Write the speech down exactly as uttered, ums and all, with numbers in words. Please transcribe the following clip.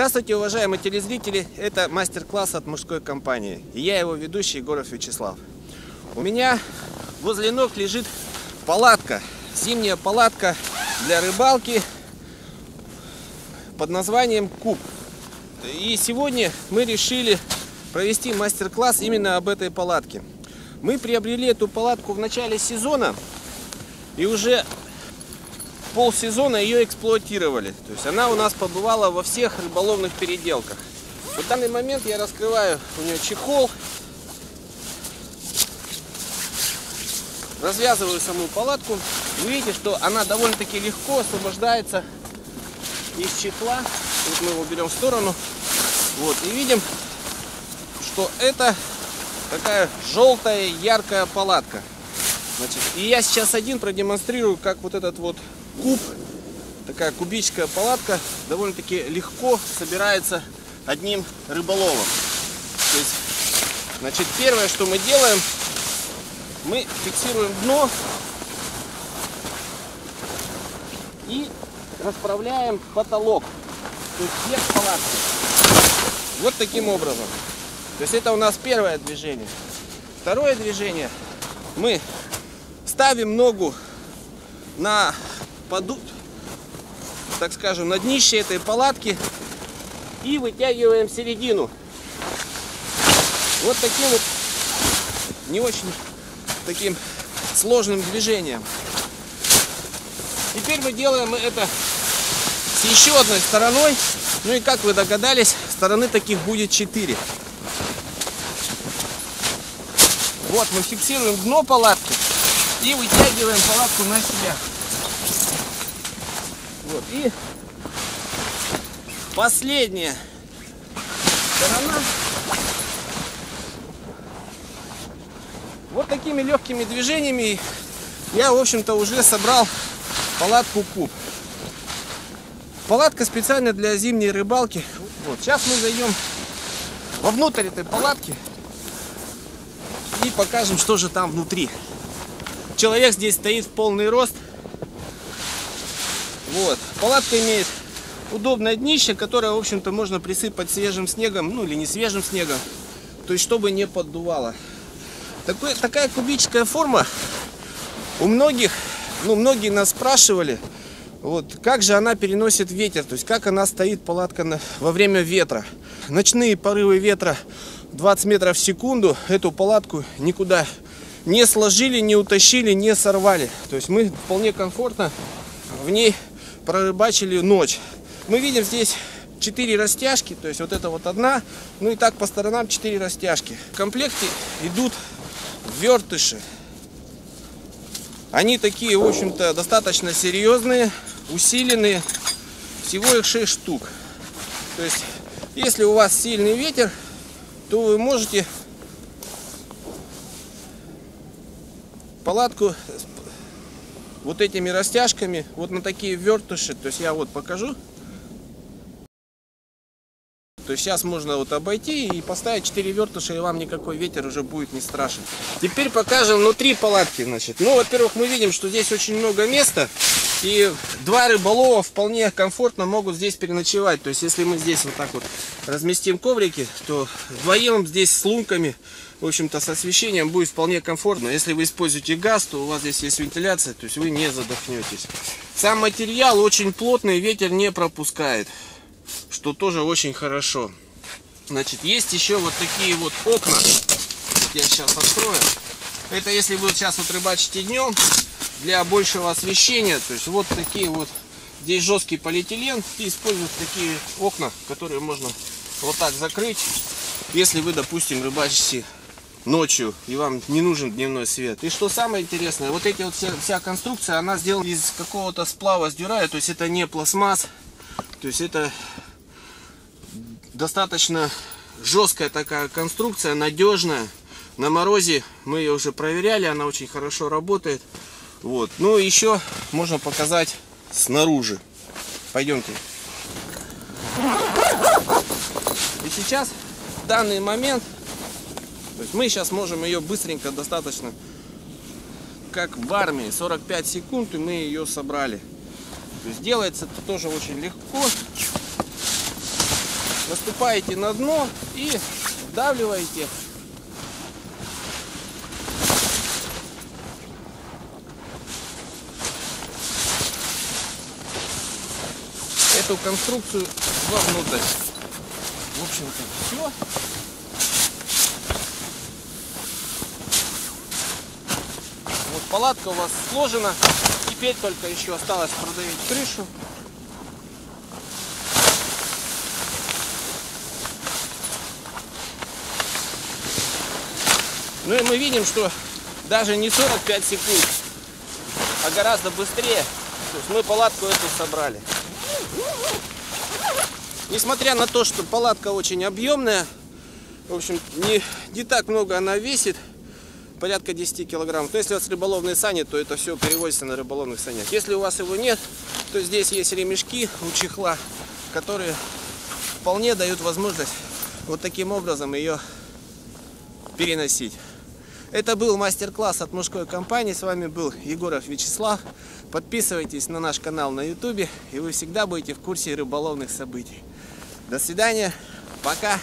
Здравствуйте, уважаемые телезрители! Это мастер-класс от мужской компании. И я его ведущий Егоров Вячеслав. У меня возле ног лежит палатка. Зимняя палатка для рыбалки под названием «Куб». И сегодня мы решили провести мастер-класс именно об этой палатке. Мы приобрели эту палатку в начале сезона и уже полсезона ее эксплуатировали. То есть она у нас побывала во всех рыболовных переделках. В данный момент я раскрываю у нее чехол, развязываю саму палатку. Вы видите, что она довольно-таки легко освобождается из чехла. Вот мы его берем в сторону. Вот, и видим, что это такая желтая яркая палатка. Значит, и я сейчас один продемонстрирую, как вот этот вот куб, такая кубическая палатка, довольно-таки легко собирается одним рыболовом. То есть, значит, первое, что мы делаем, мы фиксируем дно и расправляем потолок, то есть вверх палатки. Вот таким образом. То есть это у нас первое движение. Второе движение. Мы ставим ногу на поду, так скажем, на днище этой палатки и вытягиваем середину. Вот таким вот не очень таким сложным движением. Теперь мы делаем это с еще одной стороной. Ну и как вы догадались, стороны таких будет четыре. Вот мы фиксируем дно палатки и вытягиваем палатку на себя. Вот. И последняя сторона. Вот такими легкими движениями я, в общем-то, уже собрал палатку «Куб». Палатка специально для зимней рыбалки. Вот. Сейчас мы зайдем вовнутрь этой палатки и покажем, что же там внутри. Человек здесь стоит в полный рост. Вот. Палатка имеет удобное днище, которое, в общем-то, можно присыпать свежим снегом, ну или не свежим снегом, то есть чтобы не поддувало. Такой, такая кубическая форма у многих, ну многие нас спрашивали, вот, как же она переносит ветер, то есть как она стоит, палатка, на, во время ветра. Ночные порывы ветра двадцать метров в секунду, эту палатку никуда не сложили, не утащили, не сорвали. То есть мы вполне комфортно в ней прорыбачили ночь. Мы видим здесь четыре растяжки, то есть вот это вот одна, ну и так по сторонам четыре растяжки. В комплекте идут вертыши. Они такие, в общем-то, достаточно серьезные, усиленные. Всего их шесть штук. То есть, если у вас сильный ветер, то вы можете палатку вот этими растяжками, вот на такие вертыши, то есть я вот покажу. То есть сейчас можно вот обойти и поставить четыре вертыша, и вам никакой ветер уже будет не страшен. Теперь покажем внутри палатки, значит. Ну, во-первых, мы видим, что здесь очень много места, и два рыболова вполне комфортно могут здесь переночевать. То есть если мы здесь вот так вот разместим коврики, то вдвоем здесь с лунками, в общем-то, с освещением будет вполне комфортно. Если вы используете газ, то у вас здесь есть вентиляция, то есть вы не задохнетесь. Сам материал очень плотный, ветер не пропускает, что тоже очень хорошо. Значит, есть еще вот такие вот окна. Я сейчас открою. Это если вы сейчас вот рыбачите днем, для большего освещения. То есть вот такие вот, здесь жесткий полиэтилен, и используют такие окна, которые можно вот так закрыть, если вы, допустим, рыбачите ночью и вам не нужен дневной свет. И что самое интересное, вот эти вот вся, вся конструкция, она сделана из какого-то сплава с дюраль, то есть это не пластмасс, то есть это достаточно жесткая такая конструкция, надежная. На морозе мы ее уже проверяли, она очень хорошо работает. Вот. Ну и еще можно показать снаружи. Пойдемте. И сейчас, в данный момент, то есть мы сейчас можем ее быстренько, достаточно, как в армии, сорок пять секунд, и мы ее собрали. То есть делается это тоже очень легко. наступаете на дно и вдавливаете. Эту конструкцию вовнутрь. В общем-то, все. Вот палатка у вас сложена. Теперь только еще осталось продавить крышу. Ну и мы видим, что даже не сорок пять секунд, а гораздо быстрее. То есть мы палатку эту собрали. Несмотря на то, что палатка очень объемная, в общем, не, не так много она весит, порядка десяти килограмм. То если у вас рыболовные сани, то это все перевозится на рыболовных санях. Если у вас его нет, то здесь есть ремешки у чехла, которые вполне дают возможность вот таким образом ее переносить. Это был мастер-класс от Мужской компании. С вами был Егоров Вячеслав. Подписывайтесь на наш канал на ютубе, и вы всегда будете в курсе рыболовных событий. До свидания. Пока.